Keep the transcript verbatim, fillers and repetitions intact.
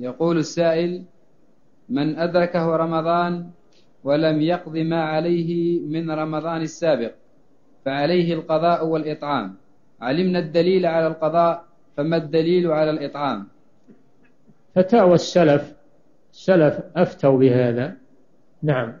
يقول السائل: من أدركه رمضان ولم يقض ما عليه من رمضان السابق فعليه القضاء والإطعام. علمنا الدليل على القضاء، فما الدليل على الإطعام؟ فتاوى السلف السلف أفتوا بهذا. نعم.